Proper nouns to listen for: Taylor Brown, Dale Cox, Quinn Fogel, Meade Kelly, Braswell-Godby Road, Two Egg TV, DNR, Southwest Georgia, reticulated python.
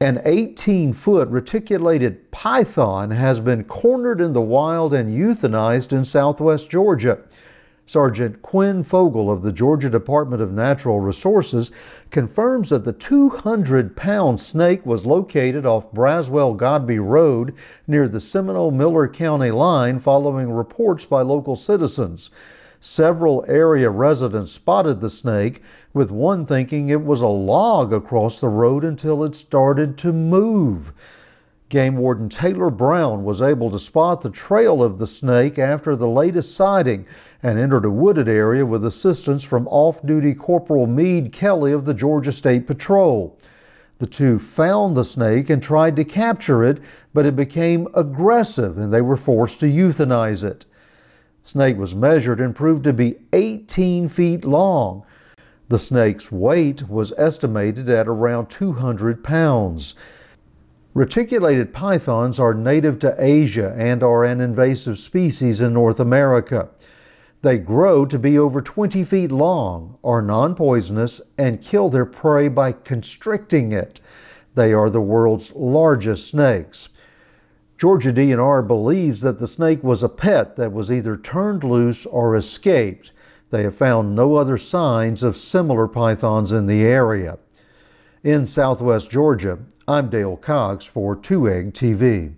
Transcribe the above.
An 18-foot reticulated python has been cornered in the wild and euthanized in southwest Georgia. Sergeant Quinn Fogel of the Georgia Department of Natural Resources confirms that the 200-pound snake was located off Braswell-Godby Road near the Seminole-Miller County line following reports by local citizens. Several area residents spotted the snake, with one thinking it was a log across the road until it started to move. Game warden Taylor Brown was able to spot the trail of the snake after the latest sighting and entered a wooded area with assistance from off-duty Corporal Meade Kelly of the Georgia State Patrol. The two found the snake and tried to capture it, but it became aggressive and they were forced to euthanize it. The snake was measured and proved to be 18 feet long. The snake's weight was estimated at around 200 pounds. Reticulated pythons are native to Asia and are an invasive species in North America. They grow to be over 20 feet long, are non-poisonous, and kill their prey by constricting it. They are the world's largest snakes. Georgia DNR believes that the snake was a pet that was either turned loose or escaped. They have found no other signs of similar pythons in the area. In southwest Georgia, I'm Dale Cox for Two Egg TV.